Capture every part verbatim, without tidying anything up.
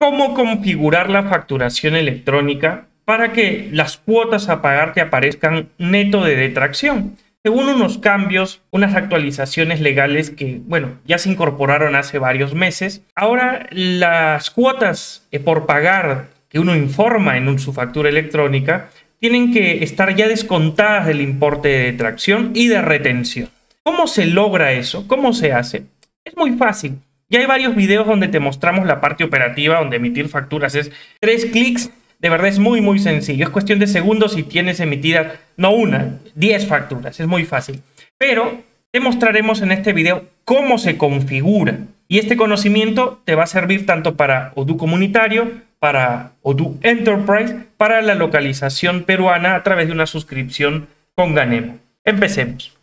cómo configurar la facturación electrónica para que las cuotas a pagar te aparezcan neto de detracción, según unos cambios, unas actualizaciones legales que, bueno, ya se incorporaron hace varios meses. Ahora las cuotas por pagar que uno informa en su factura electrónica tienen que estar ya descontadas del importe de detracción y de retención. ¿Cómo se logra eso? ¿Cómo se hace? Es muy fácil. Ya hay varios videos donde te mostramos la parte operativa, donde emitir facturas es tres clics. De verdad es muy, muy sencillo. Es cuestión de segundos si tienes emitidas, no una, diez facturas. Es muy fácil. Pero te mostraremos en este video cómo se configura. Y este conocimiento te va a servir tanto para Odoo Comunitario, para Odoo Enterprise, para la localización peruana a través de una suscripción con Ganemo. Empecemos.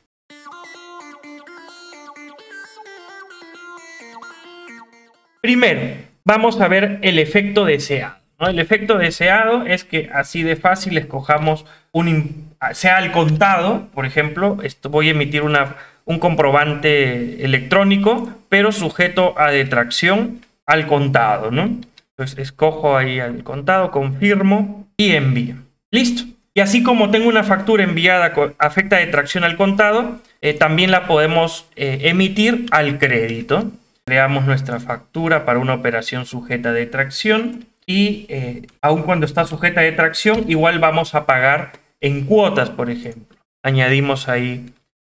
Primero, vamos a ver el efecto deseado, ¿no? El efecto deseado es que así de fácil escojamos, un sea al contado, por ejemplo, esto, voy a emitir una, un comprobante electrónico, pero sujeto a detracción al contado, ¿no? Entonces escojo ahí al contado, confirmo y envío. Listo. Y así como tengo una factura enviada con afecta detracción al contado, eh, también la podemos eh, emitir al crédito. Creamos nuestra factura para una operación sujeta a detracción y eh, aun cuando está sujeta a detracción, igual vamos a pagar en cuotas, por ejemplo. Añadimos ahí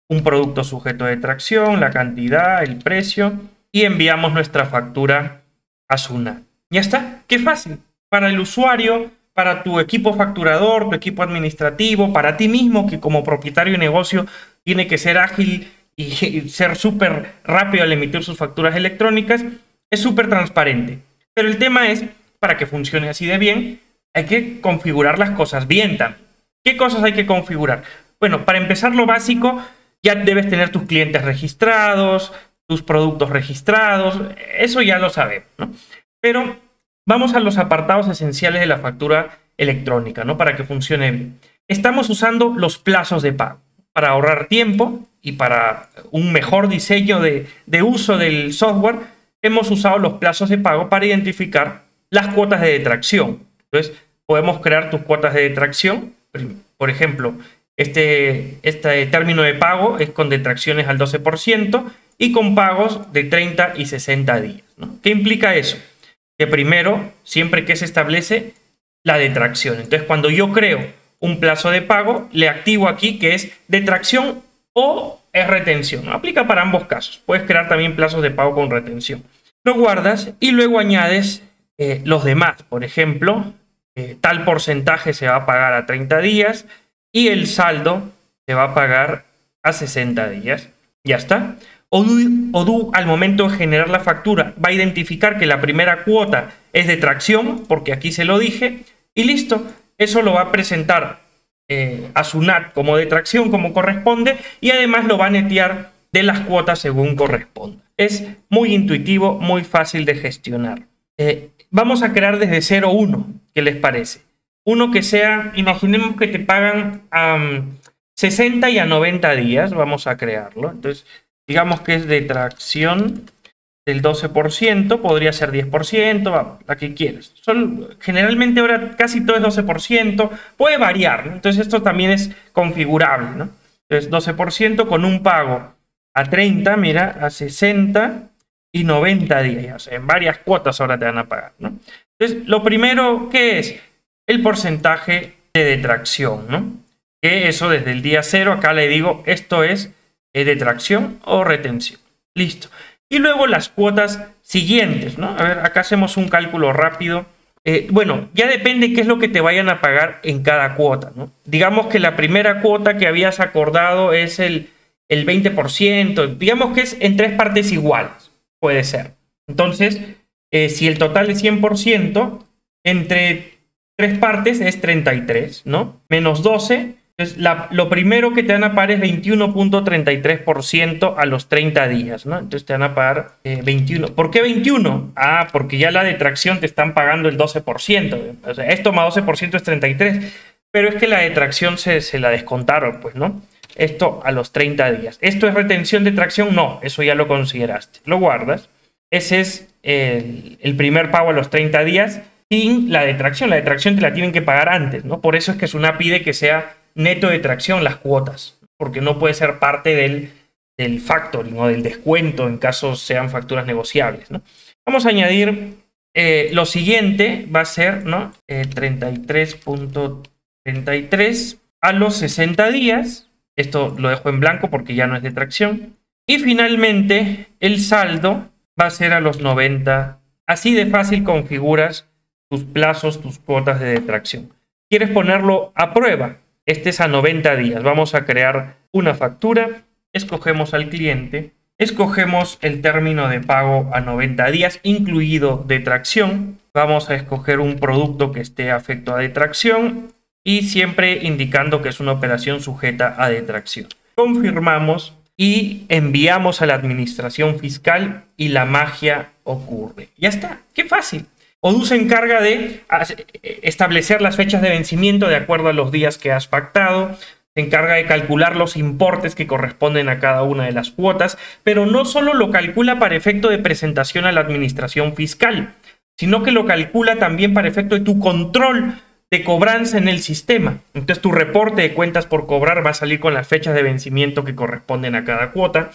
un producto sujeto a detracción, la cantidad, el precio y enviamos nuestra factura a SUNAT. Ya está, qué fácil. Para el usuario, para tu equipo facturador, tu equipo administrativo, para ti mismo que como propietario de negocio tiene que ser ágil y ser súper rápido al emitir sus facturas electrónicas, es súper transparente. Pero el tema es, para que funcione así de bien, hay que configurar las cosas bien también. ¿Qué cosas hay que configurar? Bueno, para empezar lo básico, ya debes tener tus clientes registrados, tus productos registrados, eso ya lo sabemos, ¿no? Pero vamos a los apartados esenciales de la factura electrónica, ¿no? Para que funcione bien. Estamos usando los plazos de pago para ahorrar tiempo. Y para un mejor diseño de, de uso del software, hemos usado los plazos de pago para identificar las cuotas de detracción. Entonces, podemos crear tus cuotas de detracción. Por ejemplo, este, este término de pago es con detracciones al doce por ciento y con pagos de treinta y sesenta días, ¿no? ¿Qué implica eso? Que primero, siempre que se establece la detracción. Entonces, cuando yo creo un plazo de pago, le activo aquí que es detracción o es retención. Aplica para ambos casos. Puedes crear también plazos de pago con retención. Lo guardas y luego añades eh, los demás. Por ejemplo, eh, tal porcentaje se va a pagar a treinta días y el saldo se va a pagar a sesenta días. Ya está. Odoo, al momento de generar la factura, va a identificar que la primera cuota es detracción, porque aquí se lo dije, y listo. Eso lo va a presentar Eh, a SUNAT como detracción, como corresponde, y además lo va a netear de las cuotas según corresponda. Es muy intuitivo, muy fácil de gestionar. Eh, vamos a crear desde cero uno, ¿qué les parece? Uno que sea, imaginemos que te pagan a um, sesenta y a noventa días, vamos a crearlo. Entonces, digamos que es detracción del doce por ciento, podría ser diez por ciento, vamos, la que quieras. Son, generalmente ahora casi todo es doce por ciento, puede variar, ¿no? Entonces esto también es configurable, ¿no? Entonces doce por ciento con un pago a treinta, mira, a sesenta y noventa días, o sea, en varias cuotas ahora te van a pagar, ¿no? Entonces lo primero, ¿qué es? El porcentaje de detracción, ¿no? Que eso desde el día cero, acá le digo, esto es eh, detracción o retención. Listo. Y luego las cuotas siguientes, ¿no? A ver, acá hacemos un cálculo rápido. Eh, bueno, ya depende qué es lo que te vayan a pagar en cada cuota, ¿no? Digamos que la primera cuota que habías acordado es el, el veinte por ciento. Digamos que es en tres partes iguales, puede ser. Entonces, eh, si el total es cien por ciento, entre tres partes es treinta y tres, ¿no? Menos doce. Entonces, la, lo primero que te van a pagar es veintiuno punto treinta y tres por ciento a los treinta días, ¿no? Entonces te van a pagar eh, veintiuno. ¿Por qué veintiuno? Ah, porque ya la detracción te están pagando el doce por ciento. O sea, esto más doce por ciento es treinta y tres. Pero es que la detracción se, se la descontaron, pues, ¿no? Esto a los treinta días. ¿Esto es retención, detracción? No, eso ya lo consideraste. Lo guardas. Ese es el, el primer pago a los treinta días sin la detracción. La detracción te la tienen que pagar antes, ¿no? Por eso es que SUNAT pide que sea neto detracción las cuotas, porque no puede ser parte del, del factoring o del descuento en caso sean facturas negociables, ¿no? Vamos a añadir eh, lo siguiente, va a ser, ¿no? eh, treinta y tres punto treinta y tres a los sesenta días. Esto lo dejo en blanco porque ya no es detracción. Y finalmente el saldo va a ser a los noventa. Así de fácil configuras tus plazos, tus cuotas de detracción. ¿Quieres ponerlo a prueba? Este es a noventa días. Vamos a crear una factura. Escogemos al cliente. Escogemos el término de pago a noventa días, incluido detracción. Vamos a escoger un producto que esté afecto a detracción y siempre indicando que es una operación sujeta a detracción. Confirmamos y enviamos a la administración fiscal y la magia ocurre. Ya está, qué fácil. Odoo se encarga de establecer las fechas de vencimiento de acuerdo a los días que has pactado. Se encarga de calcular los importes que corresponden a cada una de las cuotas, pero no solo lo calcula para efecto de presentación a la administración fiscal, sino que lo calcula también para efecto de tu control de cobranza en el sistema. Entonces tu reporte de cuentas por cobrar va a salir con las fechas de vencimiento que corresponden a cada cuota.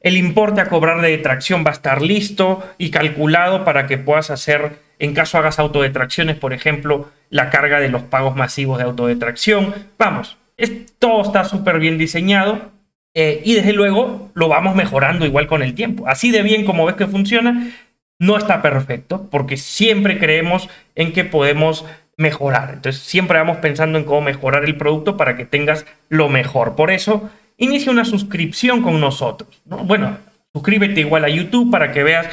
El importe a cobrar de detracción va a estar listo y calculado para que puedas hacer, en caso hagas autodetracciones, por ejemplo, la carga de los pagos masivos de autodetracción. Vamos. Es, todo está súper bien diseñado eh, y desde luego lo vamos mejorando igual con el tiempo. Así de bien como ves que funciona, no está perfecto porque siempre creemos en que podemos mejorar. Entonces siempre vamos pensando en cómo mejorar el producto para que tengas lo mejor. Por eso inicia una suscripción con nosotros, ¿no? Bueno, suscríbete igual a YouTube para que veas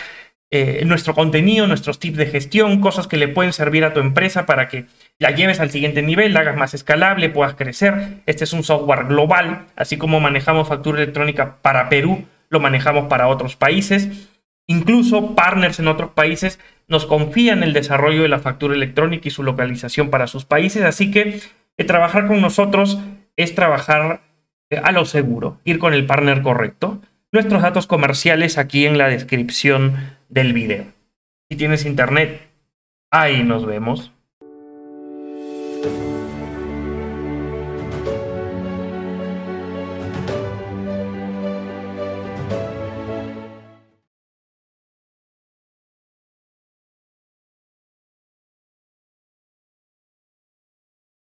eh, nuestro contenido, nuestros tips de gestión, cosas que le pueden servir a tu empresa para que la lleves al siguiente nivel, la hagas más escalable, puedas crecer. Este es un software global, así como manejamos factura electrónica para Perú, lo manejamos para otros países. Incluso partners en otros países nos confían el desarrollo de la factura electrónica y su localización para sus países. Así que eh, trabajar con nosotros es trabajar eh, a lo seguro, ir con el partner correcto. Nuestros datos comerciales aquí en la descripción del video. Si tienes internet, ahí nos vemos.